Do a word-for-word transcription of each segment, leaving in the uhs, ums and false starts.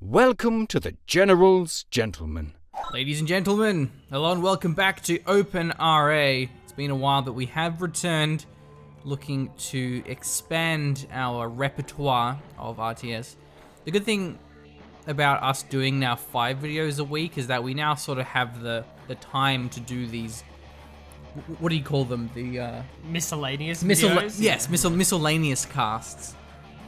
Welcome to the General's Gentlemen. Ladies and gentlemen, hello and welcome back to Open R A. It's been a while, but we have returned, looking to expand our repertoire of R T S. The good thing about us doing now five videos a week is that we now sort of have the the time to do these. What do you call them? The uh, miscellaneous miscel videos? Yes, miscel miscellaneous casts,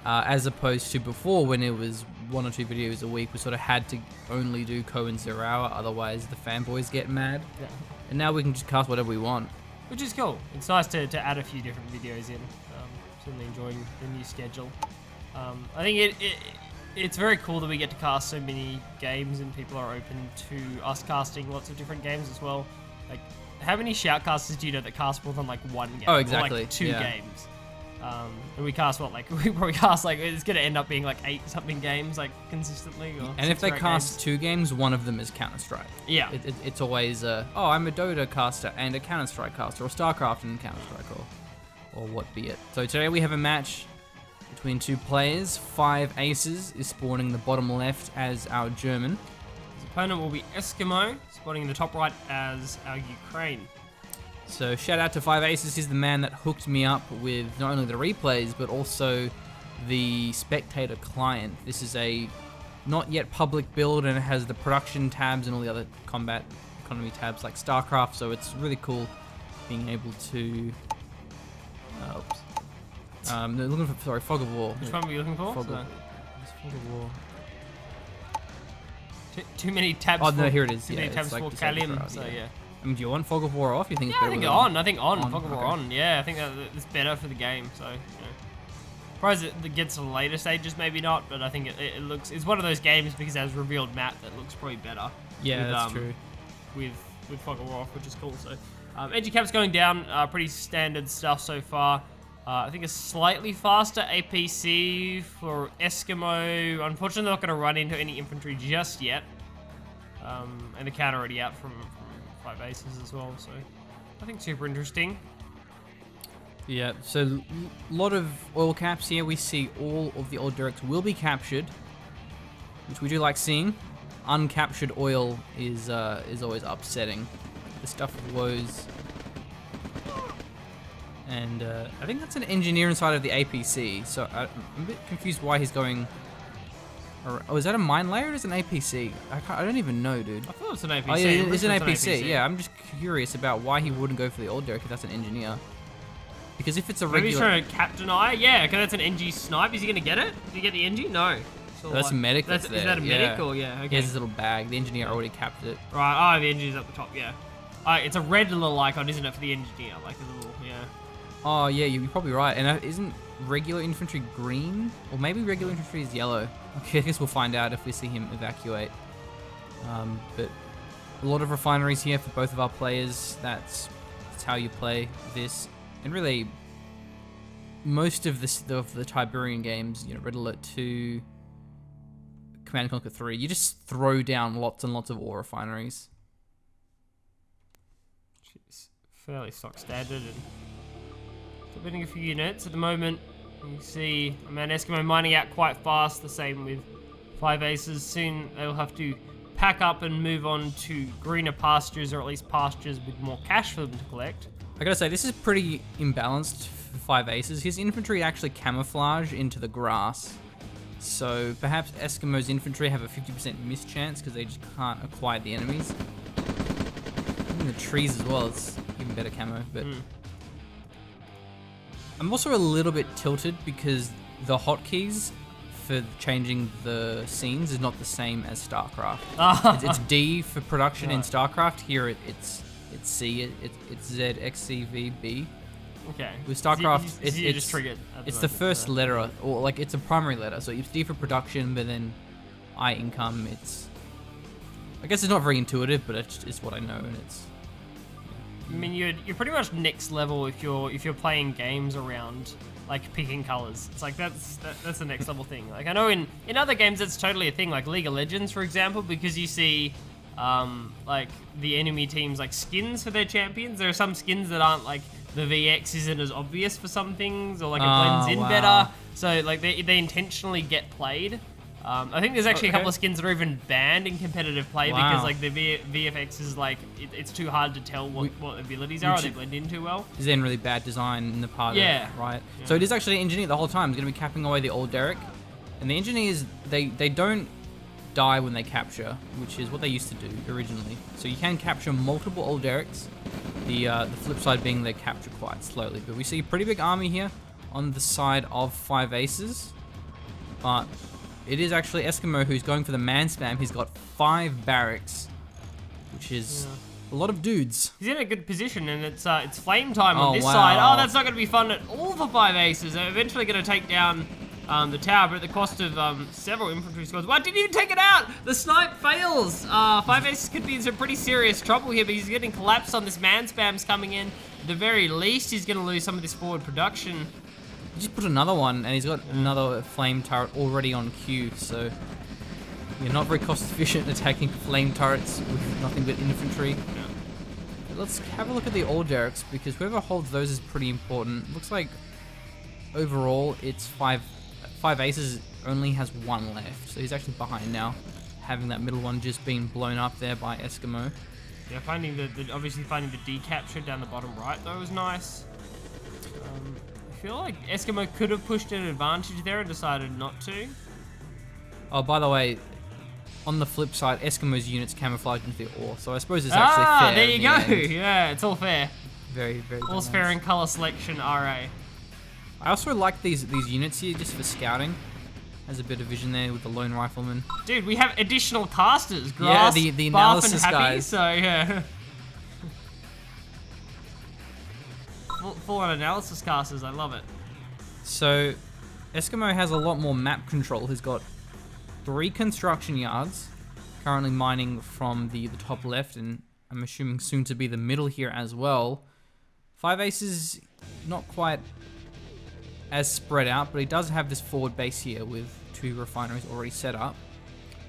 uh, as opposed to before when it was one or two videos a week. We sort of had to only do Ko and Zerawa, otherwise the fanboys get mad. Yeah. And now we can just cast whatever we want, which is cool. It's nice to, to add a few different videos in. Um, certainly enjoying the new schedule. Um, I think it, it it's very cool that we get to cast so many games and people are open to us casting lots of different games as well. Like, how many shoutcasters do you know that cast more than like one game? Oh, exactly. Or like two yeah. games. Um, and we cast what, like, we probably cast like, it's going to end up being like eight something games, like, consistently. Or and if they cast games. two games, one of them is Counter-Strike. Yeah. It, it, it's always, a, oh, I'm a Dota caster and a Counter-Strike caster, or StarCraft and Counter-Strike, or, or what be it. So today we have a match between two players. FiveAces is spawning the bottom left as our German. His opponent will be Eskimo, spawning in the top right as our Ukraine. So shout out to FiveAces, he's the man that hooked me up with not only the replays, but also the spectator client. This is a not yet public build and it has the production tabs and all the other combat economy tabs like StarCraft, so it's really cool being able to... Uh, oops. Um, they're looking for, sorry, Fog of War. Which one were you looking for? Fog, so? of, Fog of War. Too, too many tabs Oh, for, no, here it is. Too yeah, many tabs like for Kalim, so yeah. yeah. I mean, do you want Fog of War off? You think? Yeah, it's I think on. I think on. on Fog of War okay. on. Yeah, I think that it's better for the game. So, you know. Probably it gets to the later stages, maybe not. But I think it, it looks. It's one of those games because it has revealed map that looks probably better. Yeah, with, that's um, true. With with Fog of War off, which is cool. So, um, edgy cap's going down. Uh, pretty standard stuff so far. Uh, I think a slightly faster A P C for Eskimo. Unfortunately, they're not going to run into any infantry just yet. Um, and the counter already out from. FiveAces as well, so I think super interesting. Yeah, so a lot of oil caps here. We see all of the old derricks will be captured, which we do like seeing. Uncaptured oil is uh, is always upsetting. The stuff flows, and uh, I think that's an engineer inside of the A P C. So I'm a bit confused why he's going. Oh, is that a mine layer or is it an A P C? I, can't, I don't even know, dude. I thought it was an A P C. Oh, yeah, it is an A P C. Yeah, I'm just curious about why he wouldn't go for the old derrick if that's an engineer. Because if it's a regular... Maybe he's trying to captain eye? Yeah, because that's an N G snipe. Is he going to get it? Did he get the N G? No. So that's like, a medic that's that's, there. Is that a medical? Yeah. yeah, okay. He has his little bag. The engineer already capped it. Right, oh, the N G's up the top, yeah. Uh, it's a red little icon, isn't it, for the engineer? Like a little, yeah. Oh, yeah, you're probably right. And uh, isn't... regular infantry green? Or maybe regular infantry is yellow. Okay, I guess we'll find out if we see him evacuate. Um, but a lot of refineries here for both of our players. That's, that's how you play this. And really, most of the, of the Tiberian games, you know, Red Alert two, Command and Conquer three, you just throw down lots and lots of ore refineries. Jeez, fairly stock standard and... building a few units at the moment. You see, I mean, Eskimo mining out quite fast. The same with FiveAces. Soon they'll have to pack up and move on to greener pastures, or at least pastures with more cash for them to collect. I gotta say, this is pretty imbalanced for FiveAces. His infantry actually camouflage into the grass, so perhaps Eskimo's infantry have a fifty percent mischance because they just can't acquire the enemies. Even the trees as well. It's even better camo, but. Mm. I'm also a little bit tilted because the hotkeys for changing the scenes is not the same as StarCraft. it's, it's D for production right. in StarCraft. Here it, it's it's C. It, it, it's Z X C V B. Okay. With StarCraft, Z, Z, it's, Z it's just triggered. It's the first there. letter, or like it's a primary letter. So it's D for production, but then I income. It's. I guess it's not very intuitive, but it's, it's what I know, and it's. I mean, you're, you're pretty much next level if you're if you're playing games around like picking colors. It's like that's that, that's the next level thing. Like I know in in other games it's totally a thing. Like League of Legends, for example, because you see um, like the enemy teams like skins for their champions. There are some skins that aren't like the V X isn't as obvious for some things, or like it blends oh, in wow. better. So like they they intentionally get played. Um, I think there's actually okay. a couple of skins that are even banned in competitive play wow. because like the v VFX is like it, it's too hard to tell what, we, what abilities are or they blend in too well. Is then really bad design in the part yeah. of it, right? Yeah. So it is actually engineer the whole time. It's going to be capping away the old Derek, and the engineers they they don't die when they capture, which is what they used to do originally. So you can capture multiple old Dereks. The uh, the flip side being they capture quite slowly, but we see a pretty big army here on the side of FiveAces, but. It is actually Eskimo who's going for the man spam. He's got five barracks, which is yeah. a lot of dudes. He's in a good position, and it's uh, it's flame time oh, on this wow. side. Oh, that's not going to be fun at all for FiveAces. They're eventually going to take down um, the tower, but at the cost of um, several infantry squads. Why didn't he even take it out? The snipe fails. Uh, FiveAces could be in some pretty serious trouble here, but he's getting collapsed on this man spam's coming in. At the very least, he's going to lose some of this forward production. He just put another one, and he's got another flame turret already on queue, so you're not very cost efficient attacking flame turrets with nothing but infantry. But let's have a look at the old Derricks, because whoever holds those is pretty important. Looks like overall it's five FiveAces only has one left, so he's actually behind now, having that middle one just being blown up there by Eskimo. Yeah, finding the, the obviously finding the decapture down the bottom right though was nice. Um, I feel like Eskimo could have pushed an advantage there and decided not to. Oh, by the way, on the flip side, Eskimo's units camouflaged into the ore, so I suppose it's actually ah, fair. Ah, there you go. End. Yeah, it's all fair. Very, very All's balanced. Fair in color selection, R A. I also like these these units here just for scouting. Has a bit of vision there with the lone rifleman. Dude, we have additional casters. Grass, yeah, the, the analysis and happy, guys. So yeah. Full on analysis casters, I love it. So, Eskimo has a lot more map control. He's got three construction yards, currently mining from the, the top left, and I'm assuming soon to be the middle here as well. FiveAces, not quite as spread out, but he does have this forward base here with two refineries already set up.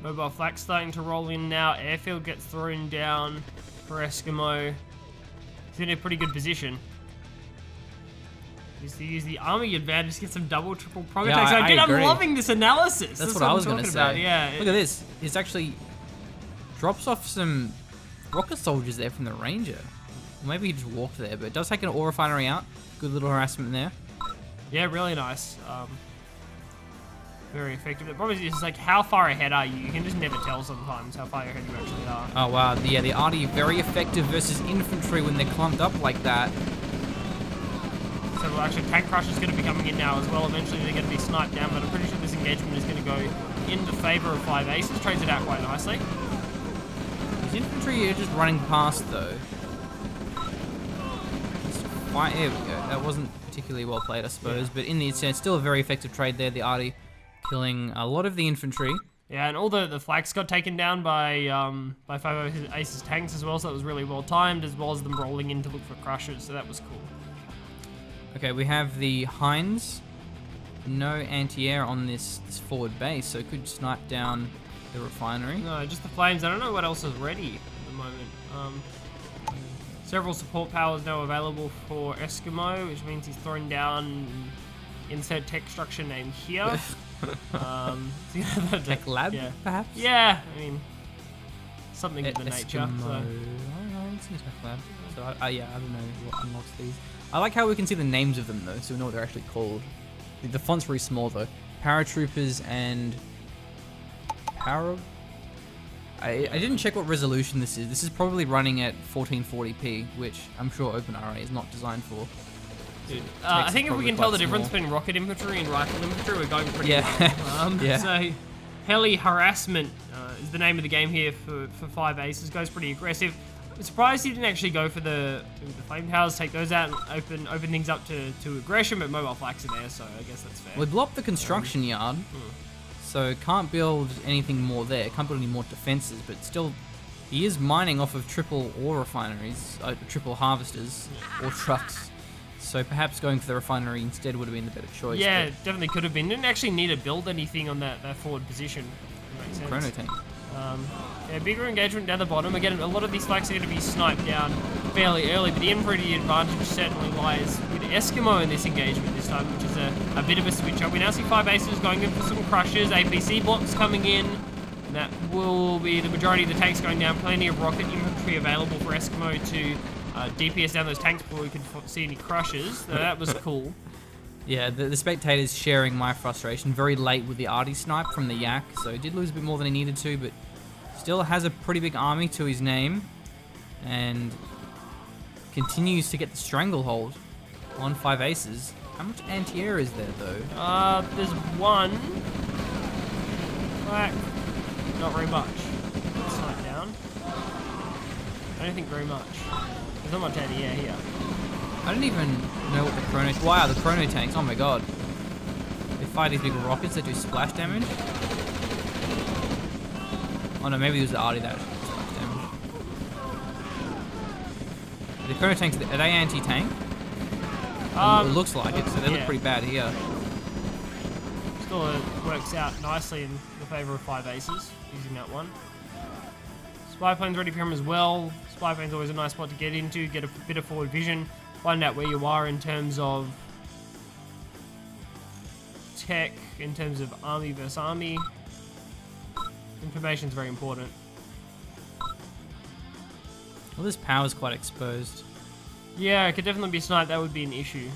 Mobile flak's starting to roll in now. Airfield gets thrown down for Eskimo. He's in a pretty good position. Is to use the army advantage, get some double, triple proc yeah, attacks. I, I Dude, I'm loving this analysis. That's, That's what, what I was going to say. About. Yeah, Look it, at this. It's actually drops off some rocket soldiers there from the ranger. Maybe he just walked there, but it does take an ore refinery out. Good little harassment there. Yeah, really nice. Um, very effective. The problem is, it's like, how far ahead are you? You can just never tell sometimes how far ahead you actually are. Oh, wow. The, yeah, the arty very effective versus infantry when they're clumped up like that. So well, actually, Tank Crusher's going to be coming in now as well. Eventually, they're going to be sniped down, but I'm pretty sure this engagement is going to go in the favour of FiveAces. Trades it out quite nicely. His infantry are just running past, though. Quite, there we go. That wasn't particularly well played, I suppose, yeah. but in the end, it's still a very effective trade there. The arty killing a lot of the infantry. Yeah, and all the, the flags got taken down by um, by FiveAces tanks as well, so that was really well timed, as well as them rolling in to look for Crushers, so that was cool. Okay, we have the Hinds. No anti-air on this, this forward base, so it could snipe down the refinery. No, just the flames. I don't know what else is ready at the moment. Um, several support powers now available for Eskimo, which means he's throwing down insert tech structure name here. um, so you know, that, tech lab, yeah. perhaps? Yeah, I mean, something of the nature. So. I don't know, it's in tech lab. So, I, I, yeah, I don't know what unlocks these. I like how we can see the names of them, though, so we know what they're actually called. The, the font's really small, though. Paratroopers and... Para... I, I didn't check what resolution this is. This is probably running at fourteen forty p, which I'm sure Open R A is not designed for. So Dude, uh, I think if we can tell the difference small. between rocket infantry and rifle infantry, we're going pretty yeah. well. Um, yeah. So, Heli Harassment uh, is the name of the game here for, for FiveAces. Goes pretty aggressive. I'm surprised he didn't actually go for the, the flame towers, take those out, and open open things up to, to aggression, but mobile flaks are there, so I guess that's fair. We blocked the construction um, yard, hmm. so can't build anything more there, can't build any more defenses, but still, he is mining off of triple ore refineries, uh, triple harvesters, yeah. or trucks. So perhaps going for the refinery instead would have been the better choice. Yeah, definitely could have been. Didn't actually need to build anything on that, that forward position. Makes sense. Chrono tank. Um, yeah, bigger engagement down the bottom. Again, a lot of these flags are going to be sniped down fairly early, but the Infinity advantage certainly lies with Eskimo in this engagement this time, which is a, a bit of a switch up. We now see FiveAces going in for some crushes, A P C blocks coming in, and that will be the majority of the tanks going down. Plenty of rocket infantry available for Eskimo to uh, D P S down those tanks before we can see any crushes, so that was cool. Yeah, the, the spectators sharing my frustration. Very late with the arty snipe from the Yak, so he did lose a bit more than he needed to, but still has a pretty big army to his name, and continues to get the stranglehold on FiveAces. How much anti-air is there, though? Uh, there's one. Like, not very much. Snipe down. I don't think very much. There's not much anti-air here. I don't even know what the chrono... Wow, the chrono tanks. Oh my god. They fire these big rockets that do splash damage. Oh no, maybe it was the arty that did splash damage. The chrono tanks, are they anti-tank? Um, it looks like it, so they yeah. look pretty bad here. Still, it works out nicely in the favour of FiveAces, using that one. Spy plane's ready for him as well. Spy plane's always a nice spot to get into, get a bit of forward vision. Find out where you are in terms of tech, in terms of army versus army. Information's very important. Well, this power's quite exposed. Yeah, it could definitely be sniped. That would be an issue.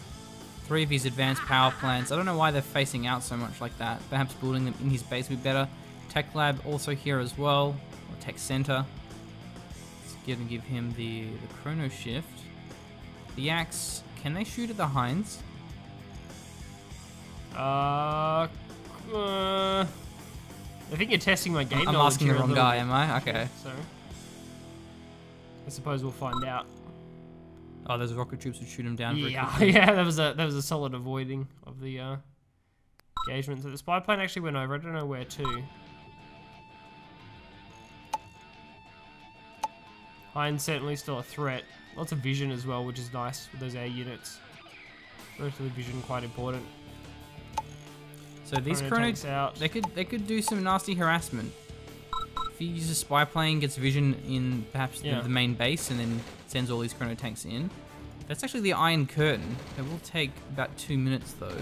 Three of his advanced power plants. I don't know why they're facing out so much like that. Perhaps building them in his base would be better. Tech lab also here as well, or tech center. It's gonna give him the, the chrono shift. The Axe, can they shoot at the Hinds? Uh, uh, I think you're testing my game. I'm asking the wrong guy, am I? Okay. So, I suppose we'll find out. Oh, those rocket troops would shoot him down. Yeah, yeah, that was a that was a solid avoiding of the uh, engagement. So the spy plane actually went over. I don't know where to. Hinds certainly still a threat. Lots of vision as well, which is nice with those air units. Most of the vision quite important. So these chronos out. They could they could do some nasty harassment. If he uses spy plane, gets vision in perhaps yeah. the, the main base, and then sends all these chrono tanks in. That's actually the Iron Curtain. It will take about two minutes though.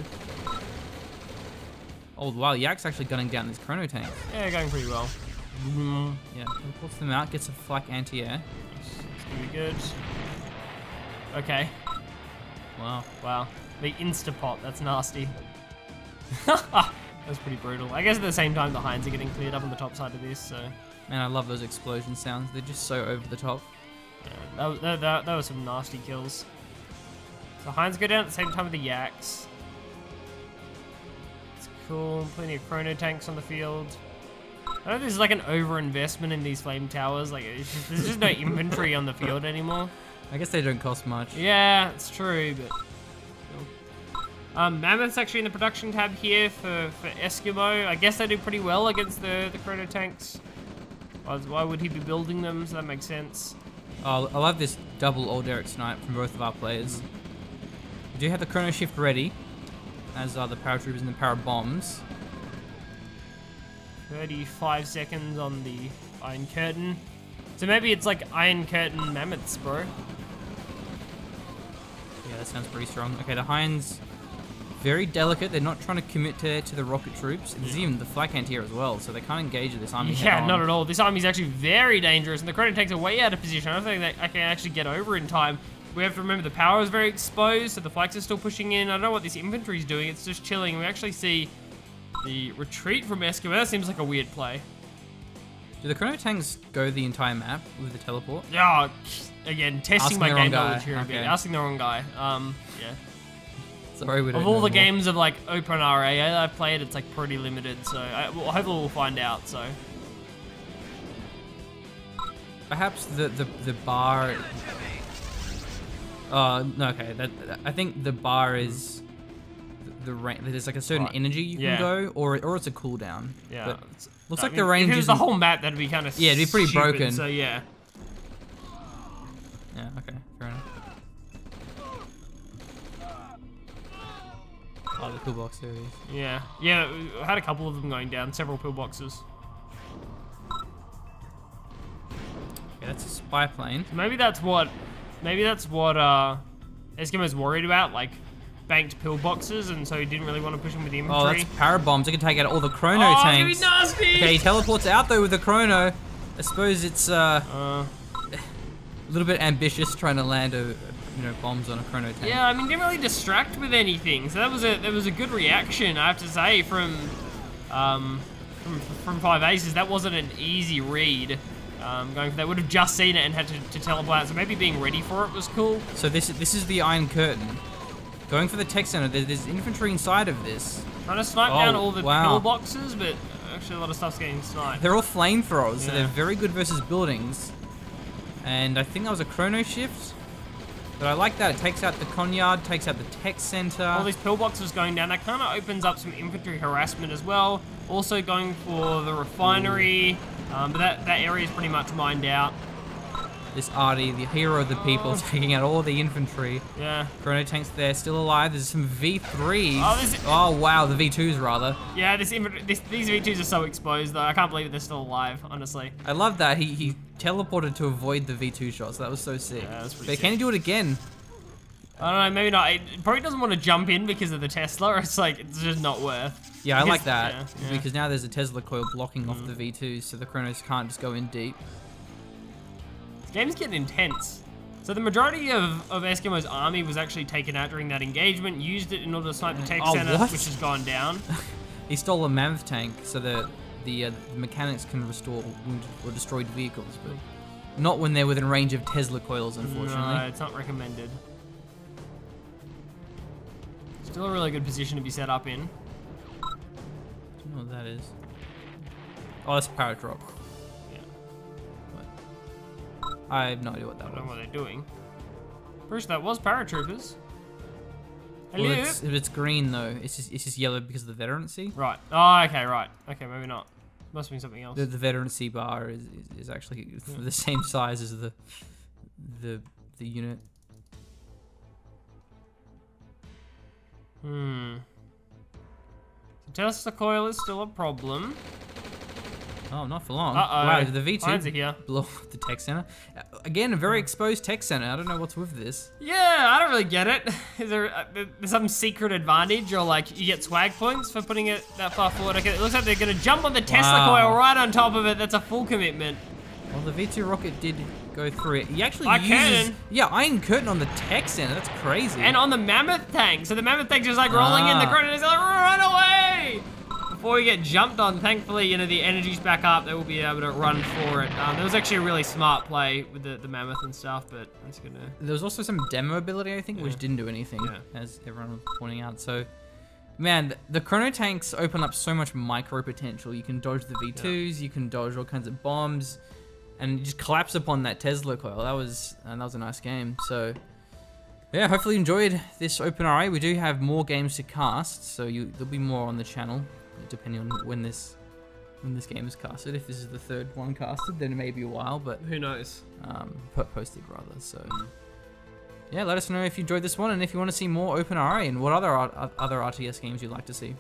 Oh wow, Yak's actually gunning down these chrono tanks. Yeah, going pretty well. Mm. Yeah, pulls them out, gets a flak anti-air. It's gonna be good. Okay. Wow. Wow. The Instapot, that's nasty. That's pretty brutal. I guess at the same time the Hinds are getting cleared up on the top side of this, so... Man, I love those explosion sounds. They're just so over the top. Yeah, that, that, that, that was some nasty kills. So Hinds go down at the same time with the Yaks. It's cool. Plenty of chrono tanks on the field. I don't know if there's like an overinvestment in these flame towers. Like, it's just, there's just no inventory on the field anymore. I guess they don't cost much. Yeah, it's true, but... Um, Mammoth's actually in the production tab here for, for Eskimo. I guess they do pretty well against the, the chrono tanks. Why, why would he be building them? So that makes sense. Oh, I love this double old Eric snipe from both of our players. We do have the chrono shift ready, as are the paratroopers and the para bombs. thirty-five seconds on the Iron Curtain. So maybe it's like Iron Curtain Mammoths, bro. Yeah, that sounds pretty strong. Okay, the Hinds, very delicate. They're not trying to commit to, to the rocket troops. There's even the flak ant here as well, so they can't engage with this army. Yeah, not at all. This army is actually very dangerous, and the chrono tanks are way out of position. I don't think they I can actually get over in time. We have to remember the power is very exposed, so the flaks are still pushing in. I don't know what this infantry is doing. It's just chilling. We actually see the retreat from Eskimo. That seems like a weird play. Do the chrono tanks go the entire map with the teleport? Yeah, oh, again, testing asking my game knowledge here okay. a bit. Asking the wrong guy. Um, yeah. Sorry, we don't Of all the more. games of like Open R A I've played, it's like pretty limited. So I, well, hopefully we'll find out. So perhaps the the the bar. Uh, no, okay. That, that, I think the bar is. The range, there's like a certain right. energy you yeah. can go, or or it's a cooldown. Yeah, but looks I like mean, the range. If it was the whole map, that'd be kind of yeah, it'd be pretty stupid, broken. So yeah. Yeah. Okay. Fair enough. Oh, the pillbox there it is. Yeah. Yeah. I had a couple of them going down. Several pillboxes. Okay, that's a spy plane. So maybe that's what Maybe that's what uh, Eskimo's worried about, like banked pillboxes, and so he didn't really want to push him with the infantry. Oh, that's Parabombs. It can take out all the Chrono oh, tanks. Oh, nasty! Okay, he teleports out though with the Chrono. I suppose it's uh, uh, a little bit ambitious trying to land a, you know, bombs on a Chrono tank. Yeah, I mean, didn't really distract with anything, so that was a that was a good reaction, I have to say, from um, from, from FiveAces. That wasn't an easy read. Um, going for that, would have just seen it and had to, to teleport out, so maybe being ready for it was cool. So this this is the Iron Curtain. Going for the tech center, there's, there's infantry inside of this. Trying to snipe oh, down all the wow. pillboxes, but actually a lot of stuff's getting sniped. They're all flamethrowers, yeah. So they're very good versus buildings. And I think that was a Chrono shift. But I like that, it takes out the Conyard, takes out the tech center. All these pillboxes going down, that kind of opens up some infantry harassment as well. Also going for the refinery, um, but that, that area is pretty much mined out. This Arty, the hero of the people, oh. taking out all the infantry. Yeah. Chrono tanks there, still alive. There's some V threes. Oh, this oh wow, the V twos rather. Yeah, this, this these V twos are so exposed though. I can't believe they're still alive, honestly. I love that. He, he teleported to avoid the V two shots. That was so sick. Yeah, that's pretty but sick. Can he do it again? I don't know, maybe not. It probably doesn't want to jump in because of the Tesla. It's like, it's just not worth. Yeah, because, I like that. Yeah, yeah. Because now there's a Tesla coil blocking mm. off the V twos, so the Chronos can't just go in deep. Game's getting intense. So the majority of, of Eskimo's army was actually taken out during that engagement, used it in order to snipe the tech oh, center, what? which has gone down. He stole a mammoth tank so that the, uh, the mechanics can restore wounded or destroyed vehicles, but not when they're within range of Tesla coils, unfortunately. No, it's not recommended. Still a really good position to be set up in. I don't know what that is. Oh, that's a power drop. I have no idea what that was. I don't was. know what they're doing. First, that was paratroopers. Hello? Well, it's, it's green though. It's just, it's just yellow because of the veterancy. Right. Oh, okay, right. Okay, maybe not. Must be something else. The, the veterancy bar is, is, is actually yeah. the same size as the the the unit. Hmm. The Tesla coil is still a problem. Oh, not for long. Uh-oh. Wow, the V two blow up the tech center. Again, a very exposed tech center. I don't know what's with this. Yeah, I don't really get it. Is there uh, some secret advantage, or like you get swag points for putting it that far forward? Okay, it looks like they're gonna jump on the Tesla wow. coil right on top of it. That's a full commitment. Well, the V two rocket did go through it. He actually I uses- can. Yeah, Iron Curtain on the tech center. That's crazy. And on the Mammoth tank. So the Mammoth tank's just like rolling ah. in. The Chrono is like, run away! Before we get jumped on, thankfully, you know, the energy's back up. They will be able to run for it. Um, there was actually a really smart play with the, the mammoth and stuff, but it's gonna... There was also some demo ability, I think, yeah. which didn't do anything, yeah. as everyone was pointing out. So, man, the Chrono tanks open up so much micro potential. You can dodge the V twos, yeah. you can dodge all kinds of bombs, and just collapse upon that Tesla coil. That was, uh, that was a nice game, so... Yeah, hopefully you enjoyed this Open R A. We do have more games to cast, so you, there'll be more on the channel. Depending on when this when this game is casted. If this is the third one casted, then it may be a while, but who knows? Um, posted rather. So yeah, let us know if you enjoyed this one and if you want to see more Open R A and what other other R T S games you'd like to see.